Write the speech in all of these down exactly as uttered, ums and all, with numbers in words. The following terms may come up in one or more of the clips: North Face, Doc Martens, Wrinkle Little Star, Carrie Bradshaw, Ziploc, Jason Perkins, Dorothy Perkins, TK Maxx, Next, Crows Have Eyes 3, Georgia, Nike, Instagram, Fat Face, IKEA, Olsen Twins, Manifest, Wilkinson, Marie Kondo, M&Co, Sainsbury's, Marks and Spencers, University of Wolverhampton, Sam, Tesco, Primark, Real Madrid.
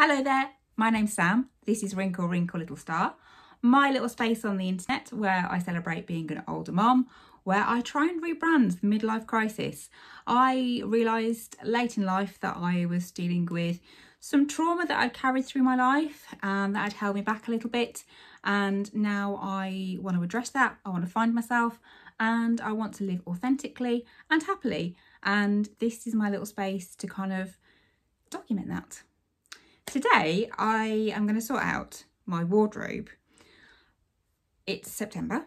Hello there, my name's Sam, this is Wrinkle, Wrinkle Little Star, my little space on the internet where I celebrate being an older mum, where I try and rebrand the midlife crisis. I realised late in life that I was dealing with some trauma that I'd carried through my life and that had held me back a little bit, and now I want to address that, I want to find myself, and I want to live authentically and happily, and this is my little space to kind of document that. Today I am going to sort out my wardrobe. It's September,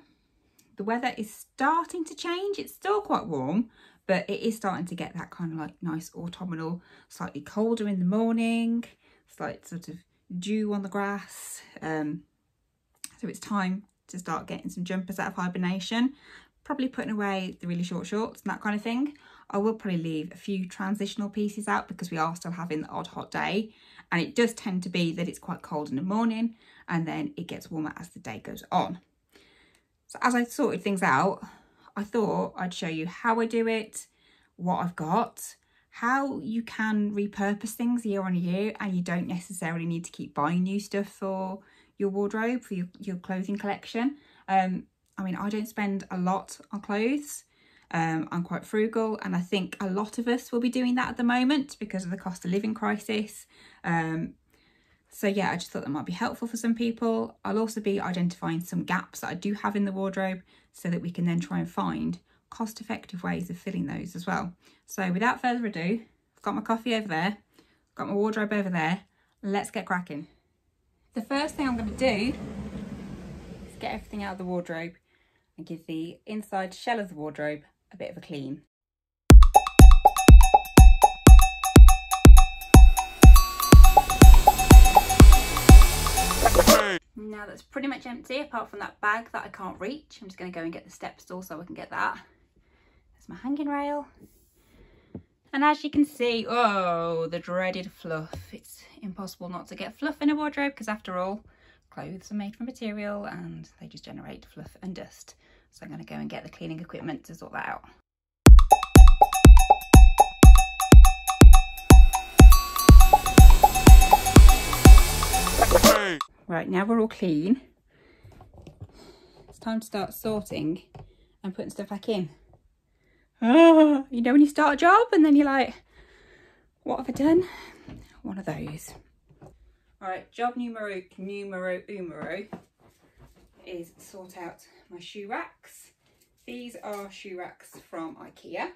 the weather is starting to change, it's still quite warm, but it is starting to get that kind of like nice autumnal, slightly colder in the morning, slight sort of dew on the grass, um, so it's time to start getting some jumpers out of hibernation, probably putting away the really short shorts and that kind of thing. I will probably leave a few transitional pieces out because we are still having the odd hot day, and it does tend to be that it's quite cold in the morning and then it gets warmer as the day goes on. So as I sorted things out, I thought I'd show you how I do it, what I've got, how you can repurpose things year on year and you don't necessarily need to keep buying new stuff for your wardrobe, for your, your clothing collection. Um, I mean, I don't spend a lot on clothes. Um, I'm quite frugal, and I think a lot of us will be doing that at the moment because of the cost of living crisis. Um, so yeah, I just thought that might be helpful for some people. I'll also be identifying some gaps that I do have in the wardrobe so that we can then try and find cost-effective ways of filling those as well. So without further ado, I've got my coffee over there, got my wardrobe over there, let's get cracking. The first thing I'm going to do is get everything out of the wardrobe and give the inside shell of the wardrobe a bit of a clean. Now that's pretty much empty apart from that bag that I can't reach. I'm just going to go and get the step stool so I can get that. There's my hanging rail, and as you can see, oh, the dreaded fluff. It's impossible not to get fluff in a wardrobe because after all, clothes are made from material and they just generate fluff and dust. So I'm going to go and get the cleaning equipment to sort that out. Right, now we're all clean. It's time to start sorting and putting stuff back in. Oh, you know when you start a job and then you're like, what have I done? One of those. All right, job numero, numero umero is sort out my shoe racks. These are shoe racks from IKEA.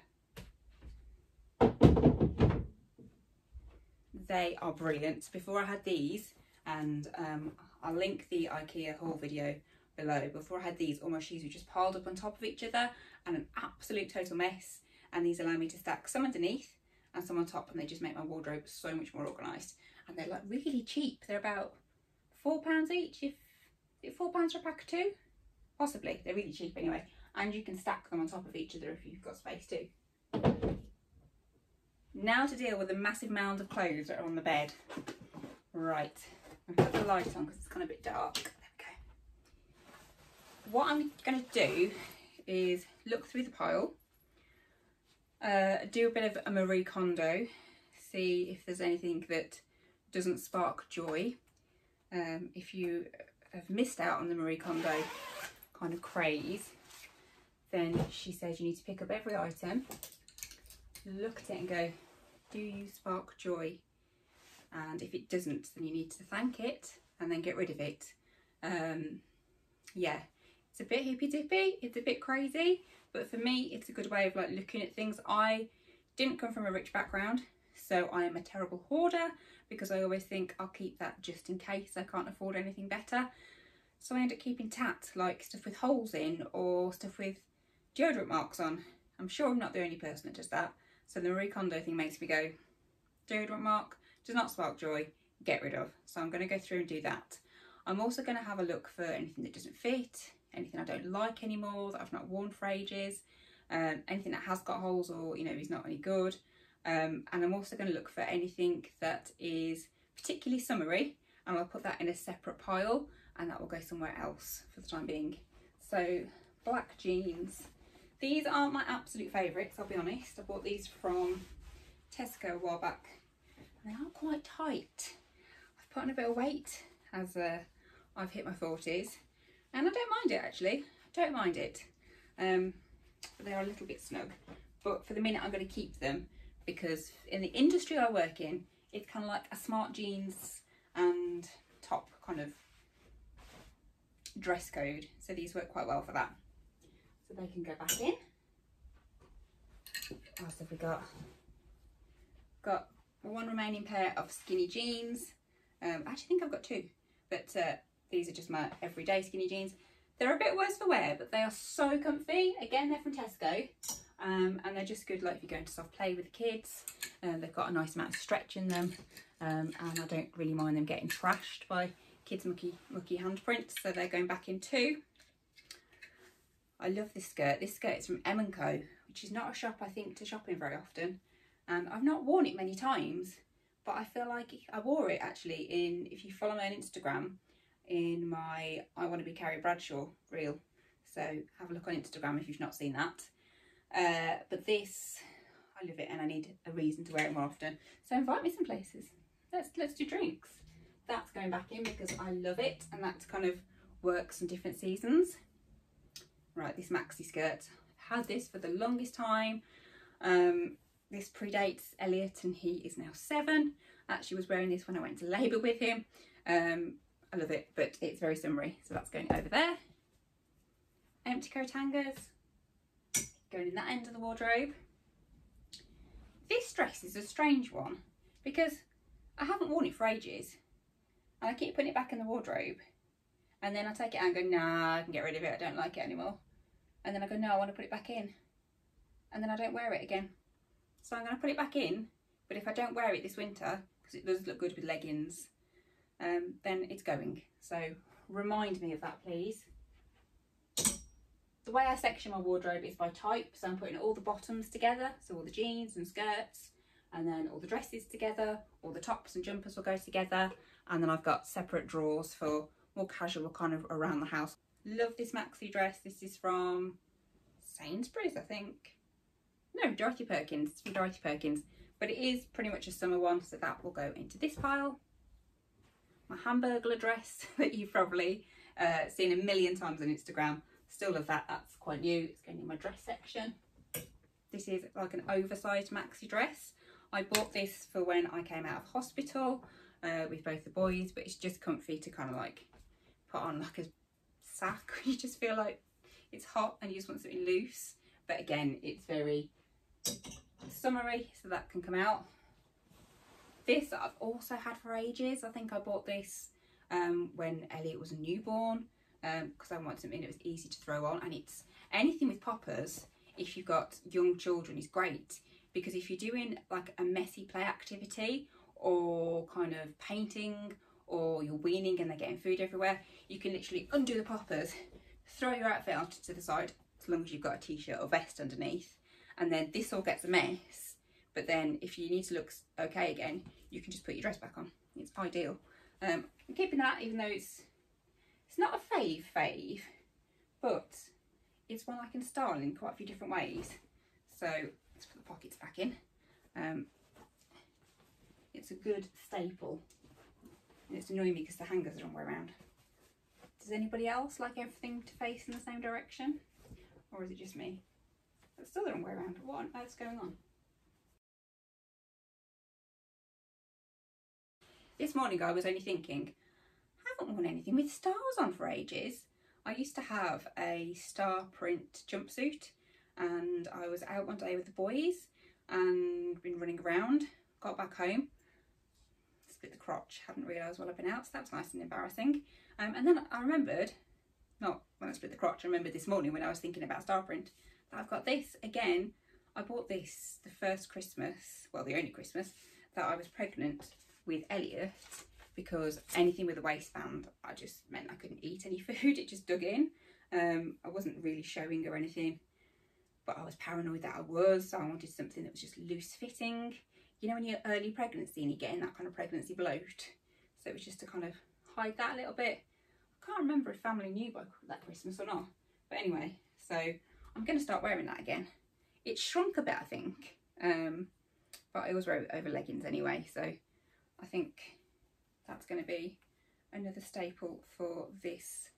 They are brilliant. Before I had these, and um, I'll link the IKEA haul video below. Before I had these, all my shoes were just piled up on top of each other and an absolute total mess. And these allow me to stack some underneath and some on top, and they just make my wardrobe so much more organised. And they're like really cheap. They're about four pounds each, if four pounds for a pack of two, possibly. They're really cheap anyway. And you can stack them on top of each other if you've got space too. Now to deal with the massive mound of clothes that are on the bed. Right. I've got the light on because it's kind of a bit dark. There we go. What I'm going to do is look through the pile, uh, do a bit of a Marie Kondo, see if there's anything that doesn't spark joy. Um, if you have missed out on the Marie Kondo kind of craze, then she says you need to pick up every item, look at it and go, do you spark joy? And if it doesn't, then you need to thank it and then get rid of it. Um, yeah, it's a bit hippy dippy, it's a bit crazy, but for me, it's a good way of like looking at things. I didn't come from a rich background, so I am a terrible hoarder because I always think I'll keep that just in case I can't afford anything better. So I end up keeping tat, like stuff with holes in or stuff with deodorant marks on. I'm sure I'm not the only person that does that. So the Marie Kondo thing makes me go, deodorant mark does not spark joy, get rid of. So I'm going to go through and do that. I'm also going to have a look for anything that doesn't fit, anything I don't like anymore that I've not worn for ages, um, anything that has got holes or, you know, is not any good. Um, and I'm also going to look for anything that is particularly summery, and I'll put that in a separate pile and that will go somewhere else for the time being. So black jeans. These aren't my absolute favourites, I'll be honest. I bought these from Tesco a while back. They are quite tight, put on a bit of weight as uh, I've hit my forties, and I don't mind it actually. I don't mind it. Um, but they are a little bit snug, but for the minute I'm going to keep them, because in the industry I work in, it's kind of like a smart jeans and top kind of dress code, so these work quite well for that. So they can go back in. What else have we got? Got one remaining pair of skinny jeans. Um, I actually think I've got two, but uh, these are just my everyday skinny jeans. They're a bit worse for wear, but they are so comfy. Again, they're from Tesco, um, and they're just good like if you're going to soft play with the kids. Um, they've got a nice amount of stretch in them, um, and I don't really mind them getting trashed by kids' mucky, mucky handprints, so they're going back in too. I love this skirt. This skirt is from M and Co, which is not a shop I think to shop in very often, and I've not worn it many times, but I feel like I wore it actually in, if you follow me on Instagram, in my I Want to Be Carrie Bradshaw reel, so have a look on Instagram if you've not seen that. Uh, but this, I love it, and I need a reason to wear it more often, so invite me some places. Let's, let's do drinks. That's going back in because I love it, and that kind of works in different seasons. Right, this maxi skirt, I've had this for the longest time. Um, this predates Elliot, and he is now seven. I actually was wearing this when I went to labour with him. Um, I love it, but it's very summery, so that's going over there. Empty coat hangers, going in that end of the wardrobe. This dress is a strange one because I haven't worn it for ages, and I keep putting it back in the wardrobe, and then I take it out and go, nah, I can get rid of it, I don't like it anymore. And then I go, no, I want to put it back in, and then I don't wear it again. So I'm going to put it back in, but if I don't wear it this winter, because it does look good with leggings, um, then it's going. So remind me of that, please. The way I section my wardrobe is by type, so I'm putting all the bottoms together, so all the jeans and skirts, and then all the dresses together, all the tops and jumpers will go together, and then I've got separate drawers for more casual kind of around the house. Love this maxi dress. This is from Sainsbury's, I think. No, Dorothy Perkins. It's from Dorothy Perkins, but it is pretty much a summer one, so that will go into this pile. My hamburger dress that you've probably uh, seen a million times on Instagram. Still love that. That's quite new. It's going in my dress section. This is like an oversized maxi dress. I bought this for when I came out of hospital uh, with both the boys, but it's just comfy to kind of like put on like a sack. You just feel like it's hot and you just want something loose. But again, it's very summery, so that can come out. This I've also had for ages. I think I bought this um, when Elliot was a newborn, because um, I wanted something that was easy to throw on. And it's anything with poppers, if you've got young children, is great, because if you're doing like a messy play activity or kind of painting, or you're weaning and they're getting food everywhere, you can literally undo the poppers, throw your outfit onto to the side, as long as you've got a t-shirt or vest underneath, and then this all gets a mess. But then if you need to look okay again, you can just put your dress back on. It's ideal. Um, I'm keeping that, even though it's it's not a fave fave, but it's one I can style in quite a few different ways. So let's put the pockets back in. Um, it's a good staple. And it's annoying me because the hangers are the wrong way around. Does anybody else like everything to face in the same direction? Or is it just me? It's still the wrong way around. What on earth's going on? This morning I was only thinking, I haven't worn anything with stars on for ages. I used to have a star print jumpsuit, and I was out one day with the boys and been running around, got back home, split the crotch, hadn't realised while I'd been out, so that was nice and embarrassing. Um, and then I remembered, not when I split the crotch, I remembered this morning when I was thinking about star print, that I've got this again. I bought this the first Christmas, well the only Christmas, that I was pregnant with Elliot, because anything with a waistband, I just meant I couldn't eat any food, it just dug in. Um, I wasn't really showing or anything, but I was paranoid that I was, so I wanted something that was just loose fitting. You know, when you're early pregnancy and you're getting that kind of pregnancy bloat, so it was just to kind of hide that a little bit. I can't remember if family knew by that Christmas or not, but anyway, so I'm going to start wearing that again. It's shrunk a bit, I think, um, but I always wear it over leggings anyway, so I think that that's going to be another staple for this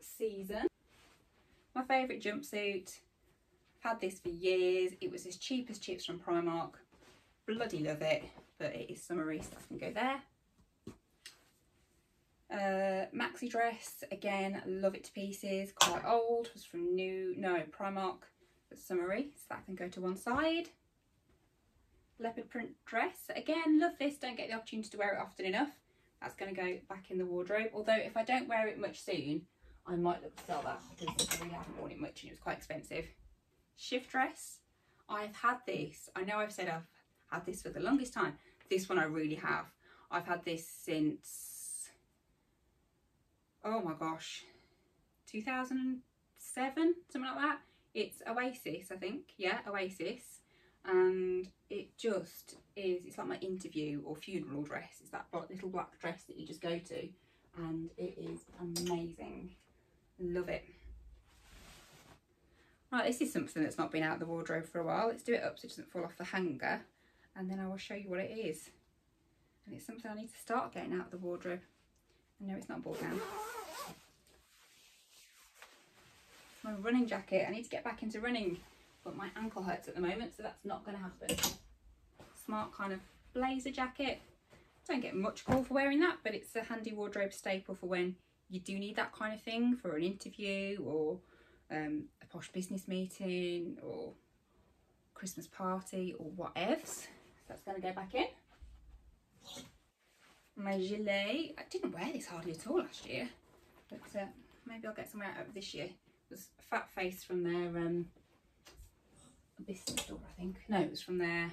season. My favourite jumpsuit, I've had this for years. It was as cheap as chips from Primark. Bloody love it, but it is summery, so I can go there. Uh, maxi dress, again, love it to pieces, quite old, was from new, no, Primark, but summery, so that can go to one side. Leopard print dress, again, love this, don't get the opportunity to wear it often enough. That's going to go back in the wardrobe, although if I don't wear it much soon, I might look to sell that because I really haven't worn it much and it was quite expensive. Shift dress, I've had this, I know I've said I've had this for the longest time, this one I really have. I've had this since, oh my gosh, two thousand seven, something like that. It's Oasis, I think, yeah, Oasis. And it just is, it's like my interview or funeral dress. It's that little black dress that you just go to and it is amazing, love it. Right, this is something that's not been out of the wardrobe for a while. Let's do it up so it doesn't fall off the hanger and then I will show you what it is. And it's something I need to start getting out of the wardrobe. No, it's not bought down. My running jacket, I need to get back into running, but my ankle hurts at the moment, so that's not going to happen. Smart kind of blazer jacket. Don't get much call for wearing that, but it's a handy wardrobe staple for when you do need that kind of thing for an interview or um, a posh business meeting or Christmas party or whatevs. So that's going to go back in. My gilet, I didn't wear this hardly at all last year, but uh, maybe I'll get some out of it this year. It was Fat Face from their um, business store, I think. No, it was from their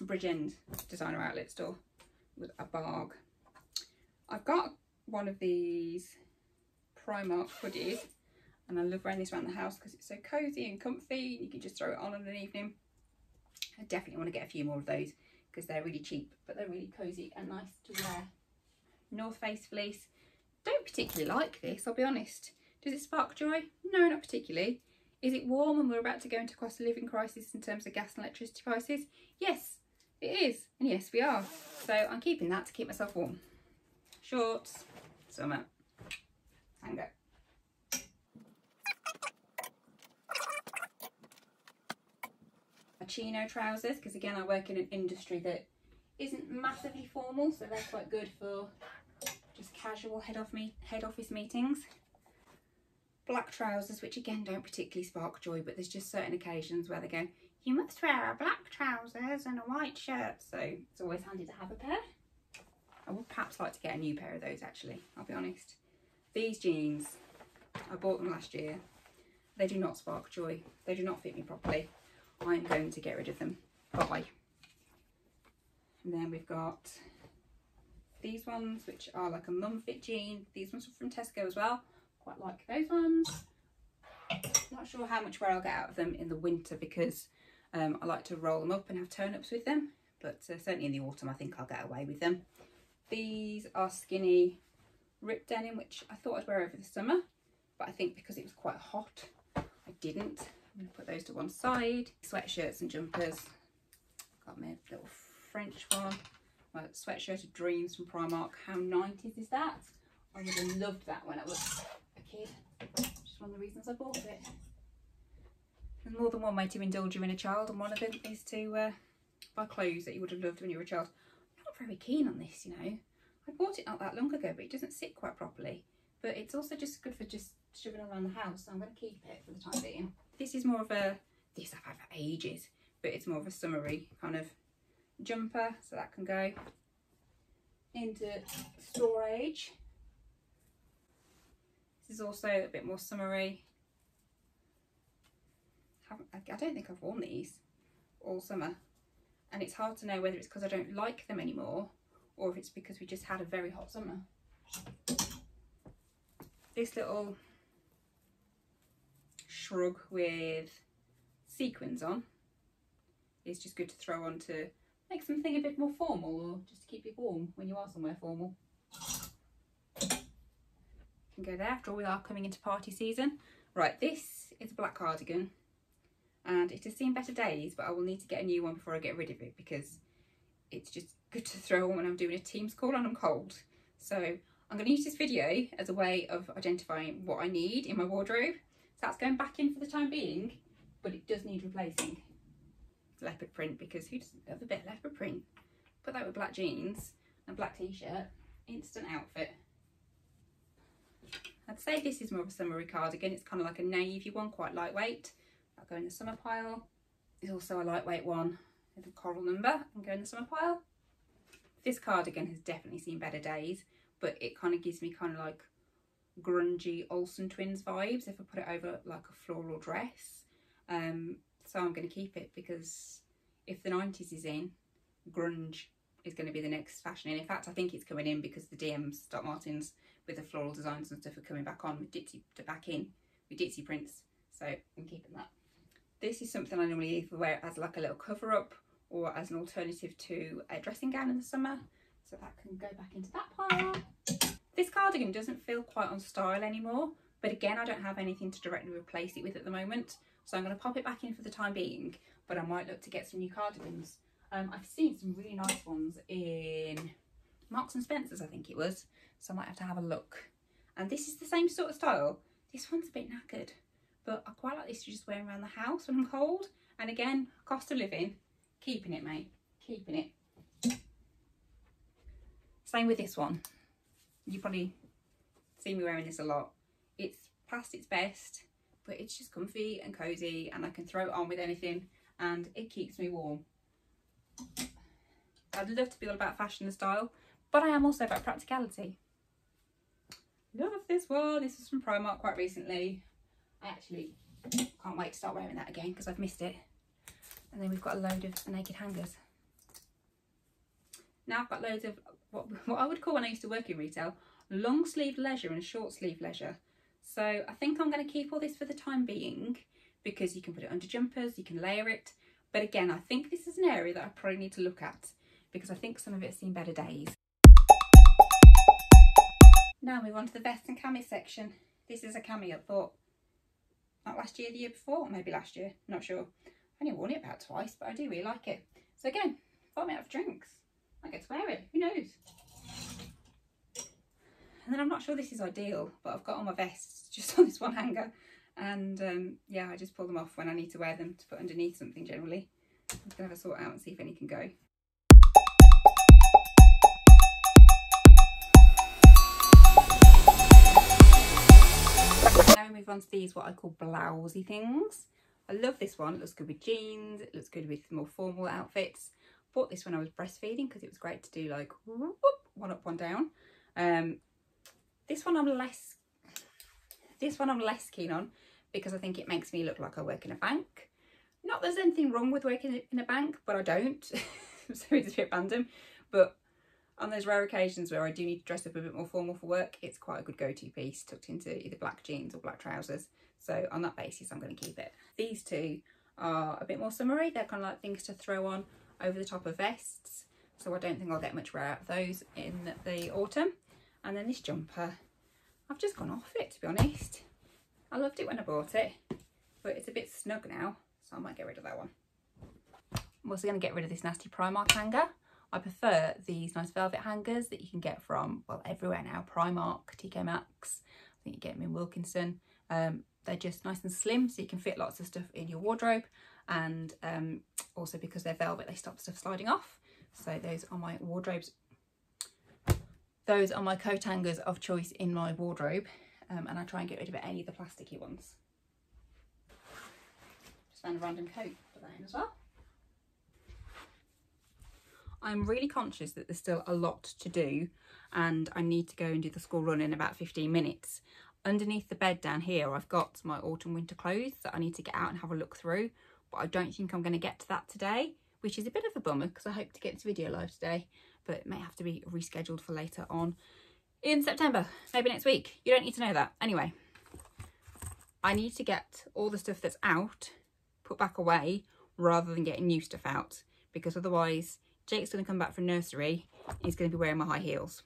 Bridge End designer outlet store with a barg. I've got one of these Primark hoodies and I love wearing this around the house because it's so cosy and comfy and you can just throw it on in an evening. I definitely want to get a few more of those, because they're really cheap, but they're really cosy and nice to wear. North Face fleece. Don't particularly like this, I'll be honest. Does it spark joy? No, not particularly. Is it warm and we're about to go into cost of living crisis in terms of gas and electricity prices? Yes, it is. And yes, we are. So I'm keeping that to keep myself warm. Shorts, summer, hang up. Chino trousers, because again I work in an industry that isn't massively formal, so they're quite good for just casual head off me head office meetings. Black trousers, which again don't particularly spark joy, but there's just certain occasions where they go, you must wear a black trousers and a white shirt, so it's always handy to have a pair. I would perhaps like to get a new pair of those, actually, I'll be honest. These jeans, I bought them last year. They do not spark joy, they do not fit me properly. I'm going to get rid of them. Bye. And then we've got these ones, which are like a mum fit jean. These ones are from Tesco as well. Quite like those ones. Not sure how much wear I'll get out of them in the winter because um, I like to roll them up and have turn-ups with them. But uh, certainly in the autumn, I think I'll get away with them. These are skinny ripped denim, which I thought I'd wear over the summer. But I think because it was quite hot, I didn't. I'm going to put those to one side. Sweatshirts and jumpers. Got my little French one. My sweatshirt of dreams from Primark. How nineties is that? I would have loved that when I was a kid. Just one of the reasons I bought it. There's more than one way to indulge your inner child, and one of them is to uh, buy clothes that you would have loved when you were a child. I'm not very keen on this, you know. I bought it not that long ago, but it doesn't sit quite properly. But it's also just good for just shoving around the house, so I'm going to keep it for the time being. This is more of a, this I've had for ages, but it's more of a summery kind of jumper, so that can go into storage. This is also a bit more summery. Haven't, I don't think I've worn these all summer, and it's hard to know whether it's because I don't like them anymore or if it's because we just had a very hot summer. This little shrug with sequins on is just good to throw on to make something a bit more formal or just to keep you warm when you are somewhere formal. You can go there, after all we are coming into party season. Right, this is a black cardigan and it has seen better days, but I will need to get a new one before I get rid of it because it's just good to throw on when I'm doing a Teams call and I'm cold. So I'm going to use this video as a way of identifying what I need in my wardrobe. So that's going back in for the time being, but it does need replacing. Leopard print, because who doesn't love a bit of leopard print? Put that with black jeans and black t-shirt, instant outfit. I'd say this is more of a summery cardigan. It's kind of like a navy one, quite lightweight. I'll go in the summer pile. It's also a lightweight one with a coral number and go in the summer pile. This cardigan has definitely seen better days, but it kind of gives me kind of like grungy Olsen Twins vibes if I put it over like a floral dress. Um, so I'm going to keep it, because if the nineties is in, grunge is going to be the next fashion. And in fact, I think it's coming in because the D Ms, Doc Martens, with the floral designs and stuff are coming back on with ditzy, back in with ditzy prints. So I'm keeping that. This is something I normally either wear as like a little cover up or as an alternative to a dressing gown in the summer. So that can go back into that pile. This cardigan doesn't feel quite on style anymore, but again, I don't have anything to directly replace it with at the moment. So I'm going to pop it back in for the time being, but I might look to get some new cardigans. Um, I've seen some really nice ones in Marks and Spencers, I think it was. So I might have to have a look. And this is the same sort of style. This one's a bit knackered, but I quite like this to just wear around the house when I'm cold. And again, cost of living, keeping it, mate, keeping it. Same with this one. You probably see me wearing this a lot. It's past its best, but it's just comfy and cozy, and I can throw it on with anything, and it keeps me warm. I'd love to be all about fashion and style, but I am also about practicality. Love this one. This is from Primark quite recently. I actually can't wait to start wearing that again because I've missed it. And then we've got a load of naked hangers. Now I've got loads of what, what I would call, when I used to work in retail, long sleeve leisure and short sleeve leisure. So I think I'm going to keep all this for the time being, because you can put it under jumpers, you can layer it. But again, I think this is an area that I probably need to look at, because I think some of it's seen better days. Now move on to the vest and cami section. This is a cami I bought not last year, the year before, or maybe last year, I'm not sure. I only worn it about twice, but I do really like it. So again, buy me out of drinks, I get to wear it, who knows? And then I'm not sure this is ideal, but I've got all my vests just on this one hanger. And um, yeah, I just pull them off when I need to wear them to put underneath something generally. I'm just going to have a sort out and see if any can go. Now we move on to these, what I call blousey things. I love this one. It looks good with jeans. It looks good with more formal outfits. Bought this when I was breastfeeding because it was great to do like whoop, one up, one down. Um, this one I'm less... This one I'm less keen on, because I think it makes me look like I work in a bank. Not that there's anything wrong with working in a bank, but I don't. So it's a bit random. But on those rare occasions where I do need to dress up a bit more formal for work, it's quite a good go-to piece, tucked into either black jeans or black trousers. So on that basis, I'm going to keep it. These two are a bit more summery. They're kind of like things to throw on over the top of vests. So I don't think I'll get much wear out of those in the autumn. And then this jumper. I've just gone off it, to be honest. I loved it when I bought it, but it's a bit snug now, so I might get rid of that one. I'm also going to get rid of this nasty Primark hanger. I prefer these nice velvet hangers that you can get from, well, everywhere now. Primark, T K Maxx, I think you get them in Wilkinson. Um, they're just nice and slim, so you can fit lots of stuff in your wardrobe. And um, also because they're velvet, they stop stuff sliding off. So those are my wardrobes. Those are my coat hangers of choice in my wardrobe, um, and I try and get rid of any of the plasticky ones. Just found a random coat, put that in as well. I'm really conscious that there's still a lot to do, and I need to go and do the school run in about fifteen minutes. Underneath the bed down here, I've got my autumn winter clothes that I need to get out and have a look through, but I don't think I'm going to get to that today, which is a bit of a bummer because I hope to get this video live today. But it may have to be rescheduled for later on in September, maybe next week. You don't need to know that. Anyway, I need to get all the stuff that's out put back away rather than getting new stuff out, because otherwise Jake's going to come back from nursery and he's going to be wearing my high heels.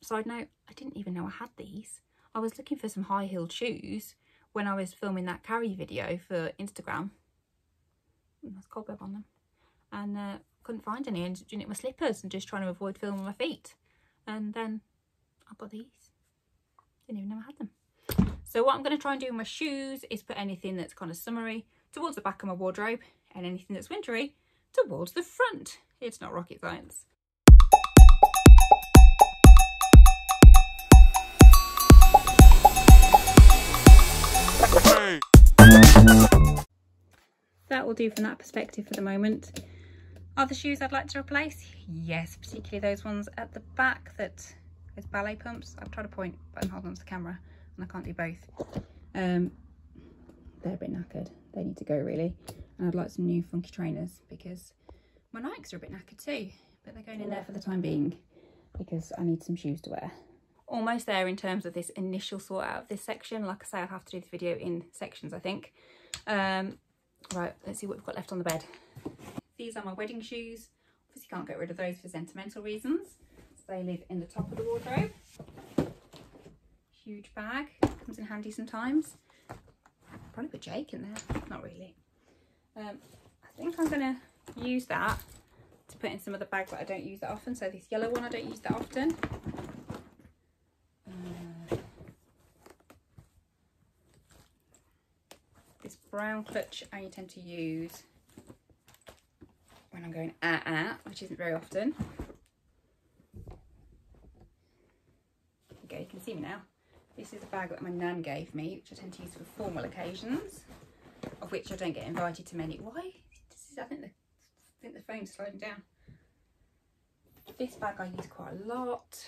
Side note, I didn't even know I had these. I was looking for some high-heeled shoes when I was filming that curry video for Instagram. Ooh, that's cobweb on them. And uh, couldn't find any and doing it with slippers and just trying to avoid filming my feet. And then I got these. Didn't even know I had them. So what I'm going to try and do with my shoes is put anything that's kind of summery towards the back of my wardrobe and anything that's wintry towards the front. It's not rocket science. That will do from that perspective for the moment. Are the shoes I'd like to replace? Yes, particularly those ones at the back that is ballet pumps. I've tried to point but I'm holding onto the camera and I can't do both. Um, they're a bit knackered. They need to go really. And I'd like some new funky trainers because my Nikes are a bit knackered too. But they're going in there for the time being because I need some shoes to wear. Almost there in terms of this initial sort out of this section. Like I say, I'll have to do this video in sections, I think. Um, Right, let's see what we've got left on the bed. These are my wedding shoes. Obviously can't get rid of those for sentimental reasons. So they live in the top of the wardrobe. Huge bag, comes in handy sometimes. Probably put Jake in there, not really. Um, I think I'm gonna use that to put in some of the bags that I don't use that often. So this yellow one I don't use that often. Brown clutch I tend to use when I'm going ah ah, which isn't very often. Okay, you can see me now. This is a bag that my nan gave me, which I tend to use for formal occasions, of which I don't get invited to many. Why? I think the, I think the phone's sliding down. This bag I use quite a lot.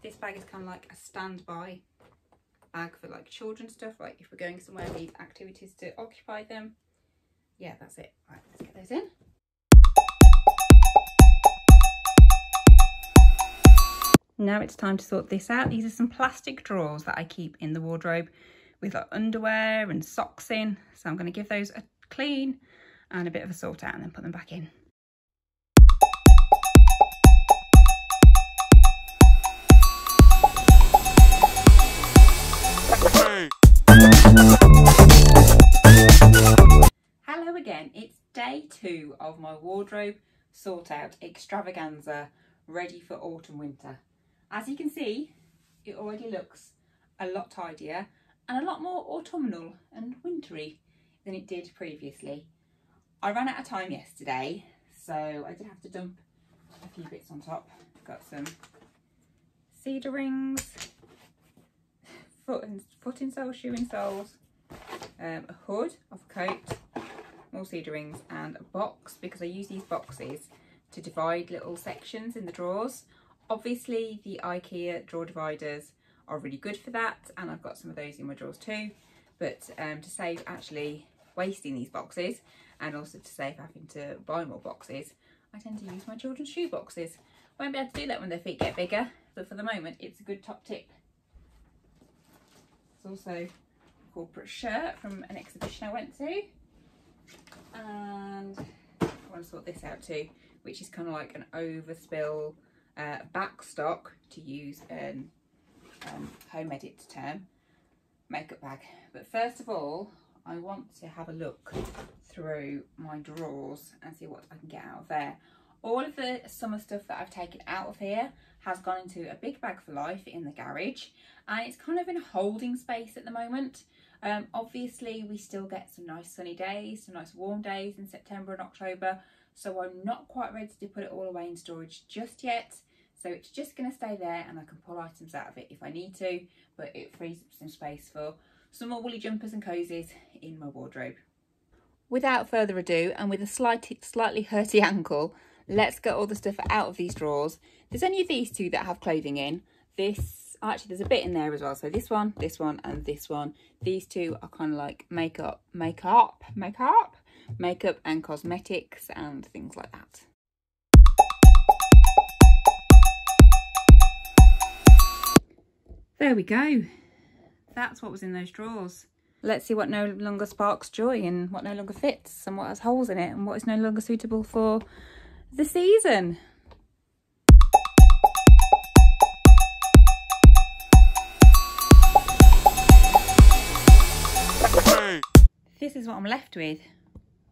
This bag is kind of like a standby bag for like children's stuff, like if we're going somewhere we need activities to occupy them. Yeah, that's it. Right, let's get those in. Now it's time to sort this out. These are some plastic drawers that I keep in the wardrobe with like underwear and socks in. So I'm going to give those a clean and a bit of a sort out and then put them back in. Hello again, it's day two of my wardrobe sort out extravaganza ready for autumn winter. As you can see, it already looks a lot tidier and a lot more autumnal and wintry than it did previously. I ran out of time yesterday, so I did have to dump a few bits on top. Got some cedar rings, Foot, and, foot insoles, shoe insoles, um, a hood off a coat, more cedar rings and a box, because I use these boxes to divide little sections in the drawers. Obviously the IKEA drawer dividers are really good for that and I've got some of those in my drawers too, but um, to save actually wasting these boxes and also to save having to buy more boxes, I tend to use my children's shoe boxes. Won't be able to do that when their feet get bigger, but for the moment it's a good top tip. Also a corporate shirt from an exhibition I went to, and I want to sort this out too, which is kind of like an overspill uh, backstock, to use an um, home edit term, makeup bag. But first of all I want to have a look through my drawers and see what I can get out of there. All of the summer stuff that I've taken out of here has gone into a big bag for life in the garage, and it's kind of in a holding space at the moment. Um, obviously we still get some nice sunny days, some nice warm days in September and October, so I'm not quite ready to put it all away in storage just yet. So it's just going to stay there and I can pull items out of it if I need to, but it frees up some space for some more woolly jumpers and cozies in my wardrobe. Without further ado, and with a slight, slightly hurty ankle, let's get all the stuff out of these drawers. There's only these two that have clothing in. This, actually there's a bit in there as well. So this one, this one, and this one. These two are kind of like makeup, makeup, makeup, makeup and cosmetics and things like that. There we go. That's what was in those drawers. Let's see what no longer sparks joy and what no longer fits and what has holes in it and what is no longer suitable for the season. This is what I'm left with.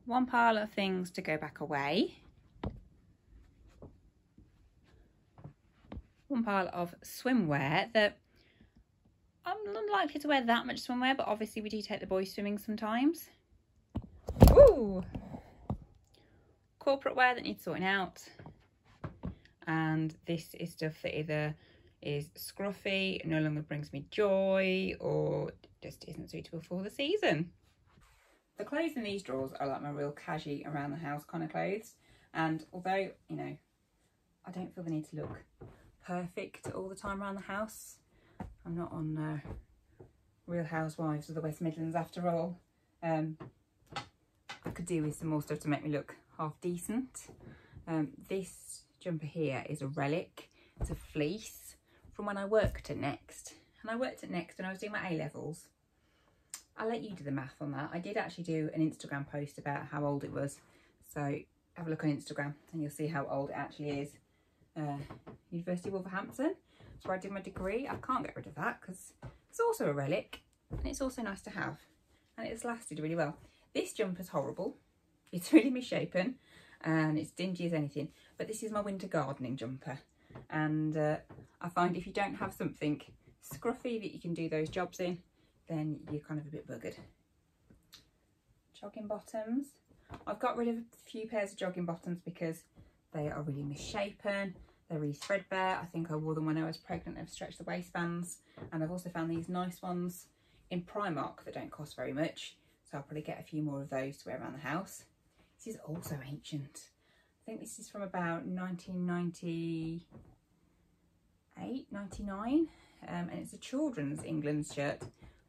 one pile of things to go back away, one pile of swimwear that I'm unlikely to wear that much swimwear, but obviously we do take the boys swimming sometimes. Ooh! Corporate wear that needs sorting out. And this is stuff that either is scruffy, no longer brings me joy, or just isn't suitable for the season. The clothes in these drawers are like my real casual around the house kind of clothes. And although, you know, I don't feel the need to look perfect all the time around the house, I'm not on uh, Real Housewives of the West Midlands after all. Um, I could do with some more stuff to make me look half decent. Um, this jumper here is a relic. It's a fleece from when I worked at Next. And I worked at Next when I was doing my A levels. I'll let you do the math on that. I did actually do an Instagram post about how old it was. So have a look on Instagram and you'll see how old it actually is. Uh, University of Wolverhampton. That's where I did my degree. I can't get rid of that because it's also a relic and it's also nice to have. And it's lasted really well. This jumper's horrible. It's really misshapen and it's dingy as anything. But this is my winter gardening jumper. And uh, I find if you don't have something scruffy that you can do those jobs in, then you're kind of a bit buggered. Jogging bottoms. I've got rid of a few pairs of jogging bottoms because they are really misshapen. They're really threadbare. I think I wore them when I was pregnant and I've stretched the waistbands. And I've also found these nice ones in Primark that don't cost very much. So I'll probably get a few more of those to wear around the house. This is also ancient. I think this is from about nineteen ninety-eight, ninety-nine. Um, and it's a children's England shirt,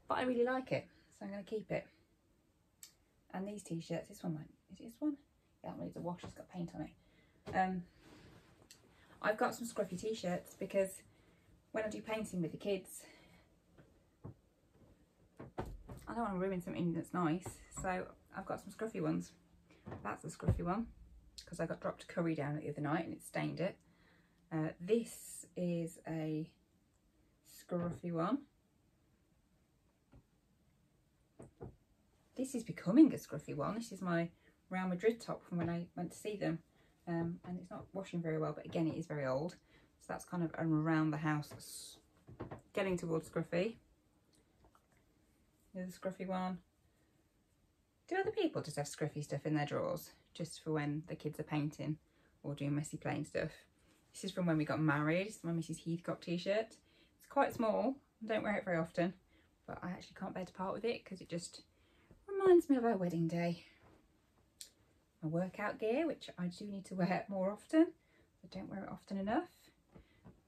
but I really like it. So I'm going to keep it. And these t-shirts, this one might, is it this one? Yeah, that one needs a wash, it's got paint on it. Um, I've got some scruffy t-shirts because when I do painting with the kids, I don't want to ruin something that's nice, so I've got some scruffy ones. That's a scruffy one because I got dropped curry down it the other night and it stained it. Uh, this is a scruffy one. This is becoming a scruffy one. This is my Real Madrid top from when I went to see them. Um, and it's not washing very well, but again, it is very old. So that's kind of around the house, getting towards scruffy. Another scruffy one. Do other people just have scruffy stuff in their drawers? Just for when the kids are painting or doing messy plain stuff. This is from when we got married. It's my Missus Heathcock t-shirt. It's quite small. I don't wear it very often. But I actually can't bear to part with it because it just reminds me of our wedding day. My workout gear, which I do need to wear more often. I don't wear it often enough.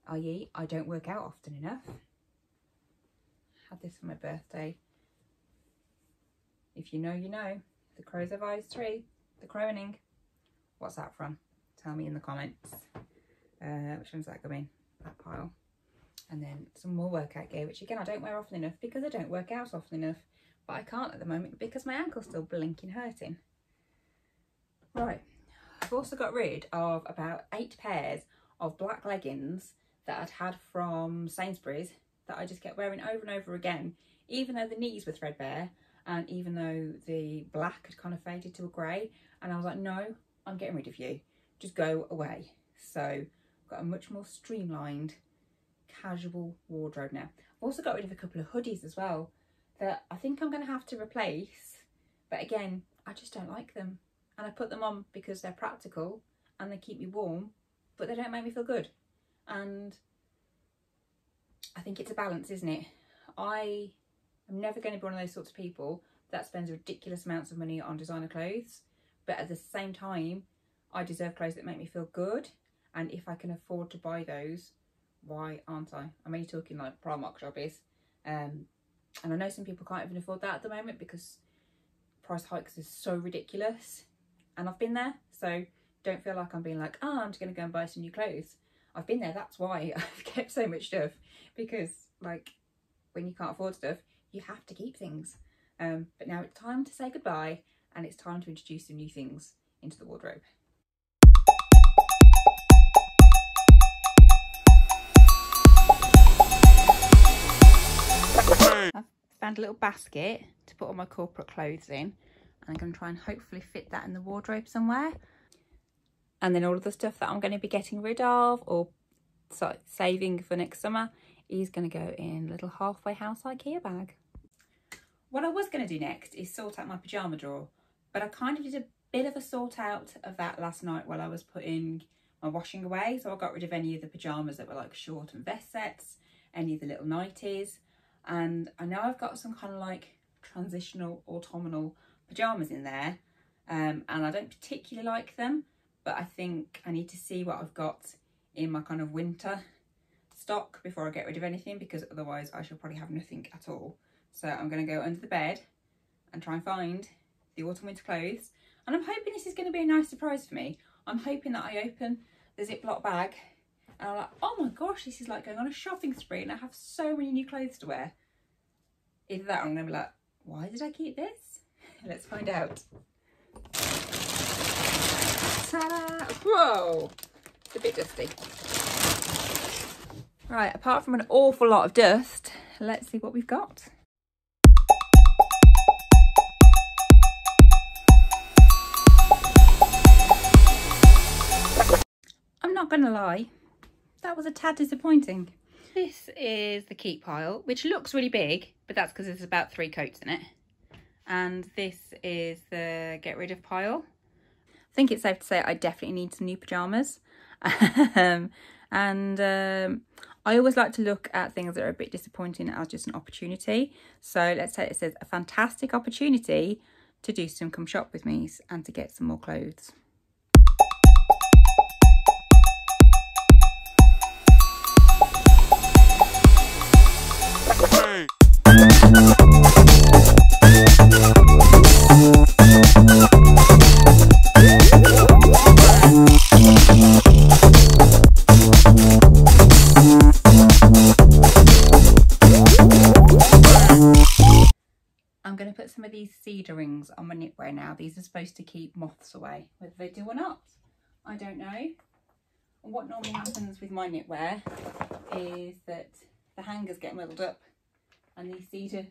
that is, I don't work out often enough. I had this for my birthday. If you know, you know. The Crows Have Eyes three. The Croning. What's that from? Tell me in the comments. Uh, which one's that going in? That pile. And then some more workout gear, which again I don't wear often enough because I don't work out often enough. But I can't at the moment because my ankle's still blinking hurting. Right. I've also got rid of about eight pairs of black leggings that I'd had from Sainsbury's that I just kept wearing over and over again, even though the knees were threadbare. And even though the black had kind of faded to a grey, and I was like, no, I'm getting rid of you. Just go away. So I've got a much more streamlined, casual wardrobe now. I've also got rid of a couple of hoodies as well that I think I'm going to have to replace. But again, I just don't like them. And I put them on because they're practical and they keep me warm, but they don't make me feel good. And I think it's a balance, isn't it? I... I'm never going to be one of those sorts of people that spends ridiculous amounts of money on designer clothes. But at the same time, I deserve clothes that make me feel good. And if I can afford to buy those, why aren't I? I'm only talking like Primark jobbies. Um, and I know some people can't even afford that at the moment because price hikes is so ridiculous. And I've been there. So don't feel like I'm being like, oh, I'm just going to go and buy some new clothes. I've been there. That's why I've kept so much stuff. Because like when you can't afford stuff, you have to keep things. Um, but now it's time to say goodbye and it's time to introduce some new things into the wardrobe. I've found a little basket to put all my corporate clothes in and I'm going to try and hopefully fit that in the wardrobe somewhere. And then all of the stuff that I'm going to be getting rid of or saving for next summer is going to go in a little halfway house IKEA bag. What I was going to do next is sort out my pyjama drawer, but I kind of did a bit of a sort out of that last night while I was putting my washing away. So I got rid of any of the pyjamas that were like short and vest sets, any of the little nighties. And I know I've got some kind of like transitional autumnal pyjamas in there, um, and I don't particularly like them, but I think I need to see what I've got in my kind of winter stock before I get rid of anything, because otherwise I shall probably have nothing at all. So I'm going to go under the bed and try and find the autumn winter clothes, and I'm hoping this is going to be a nice surprise for me. I'm hoping that I open the Ziploc bag and I'm like, oh my gosh, this is like going on a shopping spree and I have so many new clothes to wear. Either that or I'm going to be like, why did I keep this? Let's find out. Ta-da! Whoa! It's a bit dusty. Right, apart from an awful lot of dust, let's see what we've got. I'm not going to lie, that was a tad disappointing. This is the keep pile, which looks really big, but that's because there's about three coats in it. And this is the get rid of pile. I think it's safe to say I definitely need some new pyjamas. um, and um, I always like to look at things that are a bit disappointing as just an opportunity. So let's say it says a fantastic opportunity to do some come shop with me and to get some more clothes. Some of these cedar rings on my knitwear now. These are supposed to keep moths away. Whether they do or not, I don't know. And what normally happens with my knitwear is that the hangers get muddled up and these cedar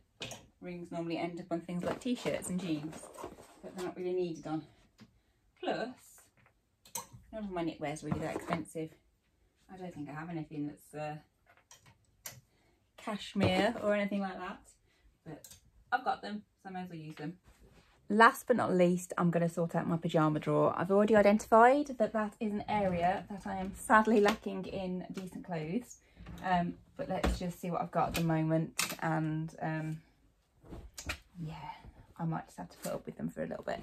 rings normally end up on things like t-shirts and jeans, but they're not really needed on. Plus, none of my knitwear is really that expensive. I don't think I have anything that's uh, cashmere or anything like that, but I've got them, so I may as well use them. Last but not least, I'm going to sort out my pyjama drawer. I've already identified that that is an area that I am sadly lacking in decent clothes. Um, but let's just see what I've got at the moment. And um, yeah, I might just have to put up with them for a little bit.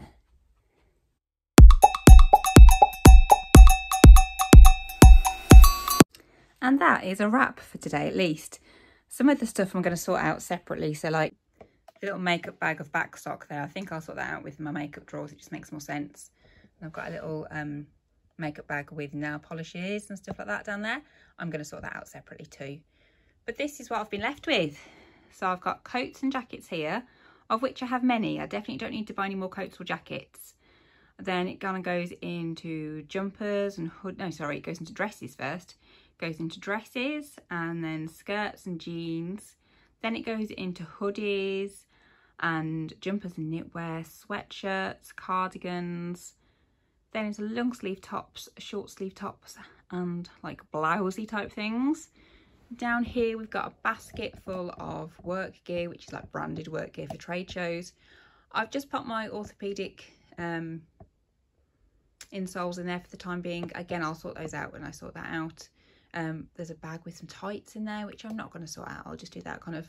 And that is a wrap for today, at least. Some of the stuff I'm going to sort out separately. So like little makeup bag of back stock there. I think I'll sort that out with my makeup drawers. It just makes more sense. And I've got a little um, makeup bag with nail polishes and stuff like that down there. I'm going to sort that out separately too. But this is what I've been left with. So I've got coats and jackets here, of which I have many. I definitely don't need to buy any more coats or jackets. Then it kind of goes into jumpers and hood. No, sorry, it goes into dresses first. It goes into dresses and then skirts and jeans. Then it goes into hoodies and jumpers and knitwear, sweatshirts, cardigans, then into long sleeve tops, short sleeve tops and like blousey type things. Down here we've got a basket full of work gear, which is like branded work gear for trade shows. I've just put my orthopedic um, insoles in there for the time being. Again, I'll sort those out when I sort that out. Um, there's a bag with some tights in there, which I'm not going to sort out. I'll just do that kind of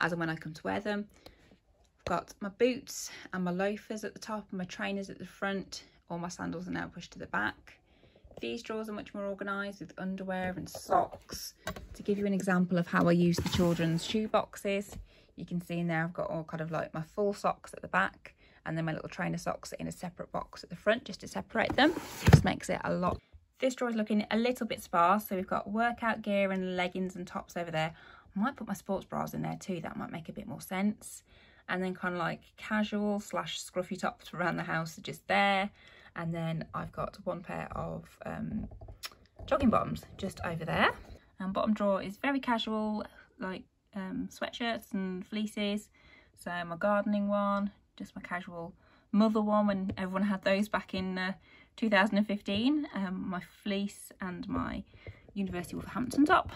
as and when I come to wear them. Got my boots and my loafers at the top and my trainers at the front. All my sandals are now pushed to the back. These drawers are much more organised with underwear and socks. To give you an example of how I use the children's shoe boxes, you can see in there I've got all kind of like my full socks at the back and then my little trainer socks in a separate box at the front just to separate them. It just makes it a lot. This drawer is looking a little bit sparse, so we've got workout gear and leggings and tops over there. I might put my sports bras in there too, that might make a bit more sense. And then kind of like casual slash scruffy tops around the house are just there. And then I've got one pair of um, jogging bottoms just over there. And bottom drawer is very casual, like um, sweatshirts and fleeces. So my gardening one, just my casual mother one when everyone had those back in uh, two thousand fifteen. Um, my fleece and my University of Wolverhampton top.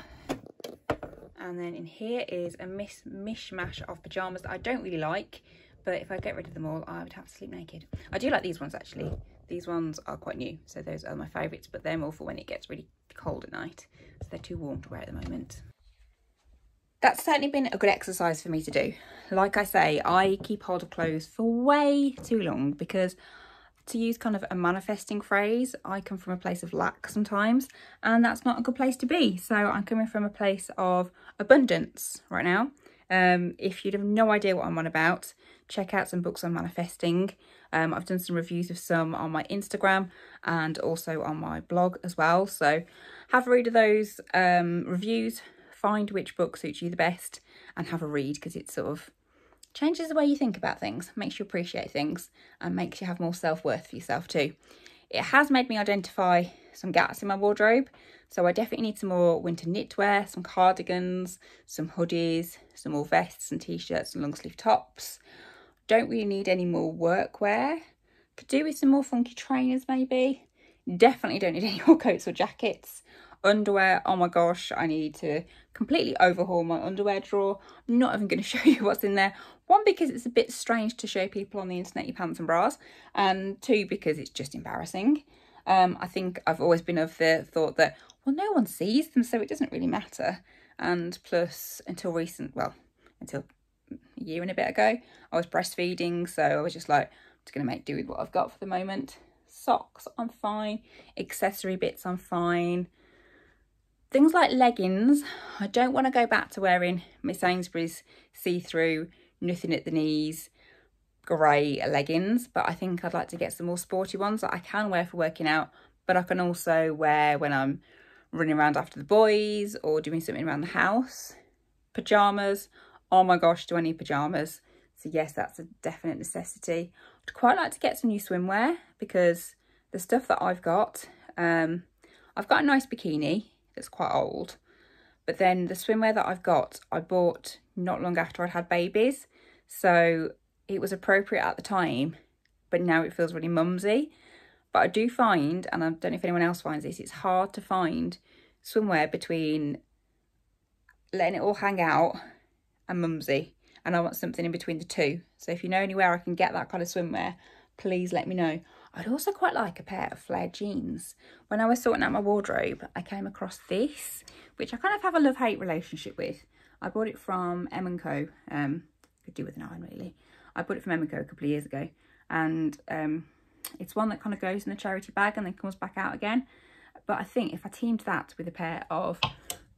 And then in here is a miss mishmash of pyjamas that I don't really like, but if I get rid of them all, I would have to sleep naked. I do like these ones actually. These ones are quite new, so those are my favourites, but they're more for when it gets really cold at night. So they're too warm to wear at the moment. That's certainly been a good exercise for me to do. Like I say, I keep hold of clothes for way too long because, to use kind of a manifesting phrase, I come from a place of lack sometimes, and that's not a good place to be. So I'm coming from a place of abundance right now. Um, if you'd have no idea what I'm on about, check out some books on manifesting. Um, I've done some reviews of some on my Instagram and also on my blog as well. So have a read of those um, reviews, find which book suits you the best and have a read, because it sort of changes the way you think about things, makes you appreciate things and makes you have more self-worth for yourself too. It has made me identify some gaps in my wardrobe. So I definitely need some more winter knitwear, some cardigans, some hoodies, some more vests and t-shirts and long sleeve tops. Don't really need any more workwear. Could do with some more funky trainers maybe. Definitely don't need any more coats or jackets. Underwear, oh my gosh, I need to completely overhaul my underwear drawer. I'm not even going to show you what's in there. One, because it's a bit strange to show people on the internet your pants and bras, and two, because it's just embarrassing. Um, I think I've always been of the thought that, well, no one sees them, so it doesn't really matter. And plus, until recent, well, until a year and a bit ago, I was breastfeeding, so I was just like, I'm just going to make do with what I've got for the moment. Socks, I'm fine. Accessory bits, I'm fine. Things like leggings, I don't want to go back to wearing my Sainsbury's see-through, nothing at the knees, grey leggings, but I think I'd like to get some more sporty ones that I can wear for working out, but I can also wear when I'm running around after the boys or doing something around the house. Pyjamas, oh my gosh, do I need pyjamas? So yes, that's a definite necessity. I'd quite like to get some new swimwear, because the stuff that I've got, um, I've got a nice bikini. It's quite old, but then the swimwear that I've got I bought not long after I'd had babies, so it was appropriate at the time, but now it feels really mumsy. But I do find, and I don't know if anyone else finds this, it's hard to find swimwear between letting it all hang out and mumsy, and I want something in between the two. So if you know anywhere I can get that kind of swimwear, please let me know. I'd also quite like a pair of flare jeans. When I was sorting out my wardrobe, I came across this, which I kind of have a love-hate relationship with. I bought it from M and Co. Um, could do with an iron, really. I bought it from M and Co a couple of years ago. And um, it's one that kind of goes in a charity bag and then comes back out again. But I think if I teamed that with a pair of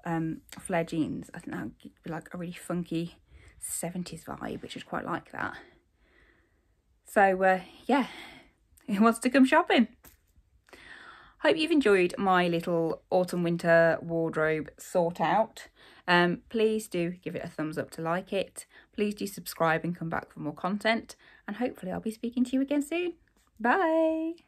um, flare jeans, I think that would be like a really funky seventies vibe, which is quite like that. So, uh, yeah. Who wants to come shopping? Hope you've enjoyed my little autumn winter wardrobe sort out. Um, please do give it a thumbs up to like it. Please do subscribe and come back for more content. And hopefully I'll be speaking to you again soon. Bye.